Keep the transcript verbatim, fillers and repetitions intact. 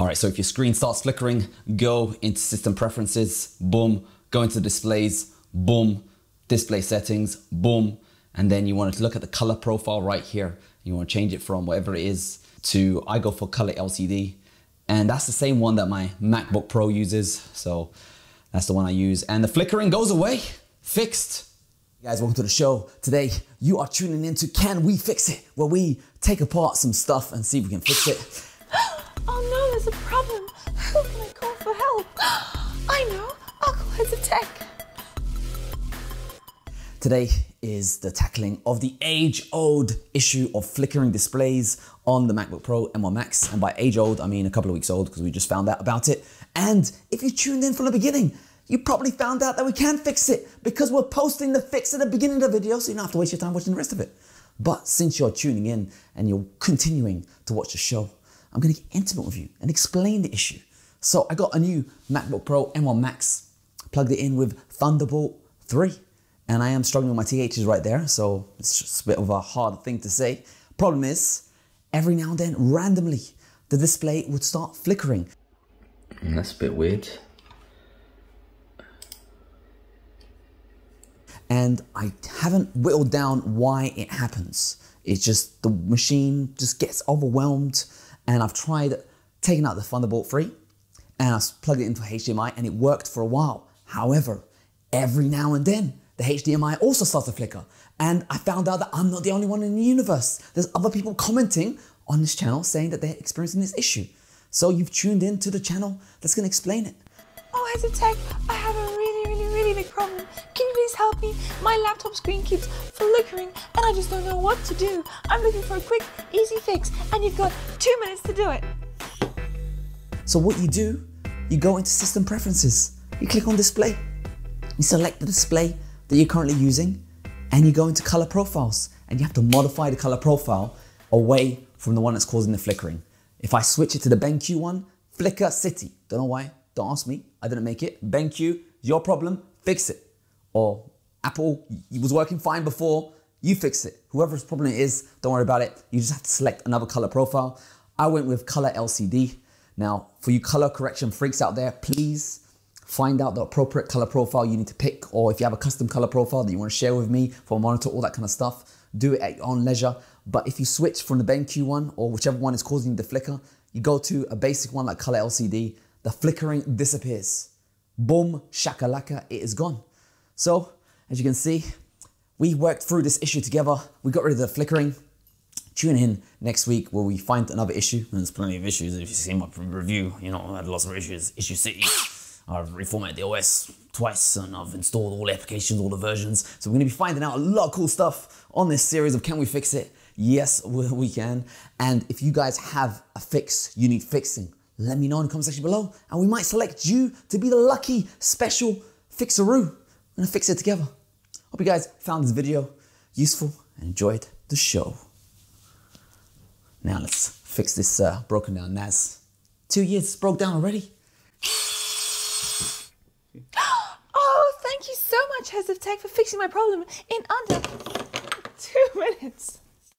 All right, so if your screen starts flickering, go into System Preferences, boom, go into Displays, boom, Display Settings, boom, and then you want to look at the color profile right here. You want to change it from whatever it is to, I go for Color L C D, and that's the same one that my MacBook Pro uses, so that's the one I use, and the flickering goes away, fixed. Hey guys, welcome to the show. Today, you are tuning into Can We Fix It? Where we take apart some stuff and see if we can fix it. Oh no, there's a problem. Who can I call for help? I know, I'll call Heads of Tech. Today is the tackling of the age-old issue of flickering displays on the MacBook Pro M one Max. And by age-old, I mean a couple of weeks old because we just found out about it. And if you tuned in from the beginning, you probably found out that we can fix it because we're posting the fix at the beginning of the video, so you don't have to waste your time watching the rest of it. But since you're tuning in and you're continuing to watch the show, I'm gonna get intimate with you and explain the issue. So I got a new MacBook Pro M one Max, plugged it in with Thunderbolt three, and I am struggling with my T Hs right there, so it's just a bit of a hard thing to say. Problem is, every now and then, randomly, the display would start flickering. Mm, that's a bit weird. And I haven't whittled down why it happens. It's just the machine just gets overwhelmed, and I've tried taking out the Thunderbolt three and I've plugged it into H D M I and it worked for a while. However, every now and then, the H D M I also starts to flicker, and I found out that I'm not the only one in the universe. There's other people commenting on this channel saying that they're experiencing this issue. So you've tuned in to the channel that's gonna explain it. Oh, Heads of Tech, I have a really, really, really big problem. Can you please help me? My laptop screen keeps flickering and I just don't know what to do. I'm looking for a quick, easy fix and you've got two minutes to do it. So what you do, you go into System Preferences, you click on Display, you select the display that you're currently using, and you go into Color Profiles, and you have to modify the color profile away from the one that's causing the flickering. If I switch it to the BenQ one, Flicker City, don't know why, don't ask me, I didn't make it. BenQ, your problem, fix it. Or Apple, it was working fine before, you fix it. Whoever's problem it is, don't worry about it. You just have to select another color profile. I went with Color L C D. Now, for you color correction freaks out there, please find out the appropriate color profile you need to pick, or if you have a custom color profile that you want to share with me for a monitor, all that kind of stuff, do it at your own leisure. But if you switch from the BenQ one, or whichever one is causing the flicker, you go to a basic one like Color L C D, the flickering disappears. Boom, shakalaka, it is gone. So, as you can see, we worked through this issue together. We got rid of the flickering. Tune in next week where we find another issue. And there's plenty of issues. If you see my review, you know, I had lots of issues. Issue City. I've reformatted the O S twice and I've installed all the applications, all the versions. So we're gonna be finding out a lot of cool stuff on this series of Can We Fix It? Yes, we can. And if you guys have a fix you need fixing, let me know in the comment section below and we might select you to be the lucky special fixeroo. We're gonna fix it together. Hope you guys found this video useful and enjoyed the show. Now let's fix this uh, broken down N A S. Two years broke down already. Oh, thank you so much, Heads of Tech, for fixing my problem in under two minutes.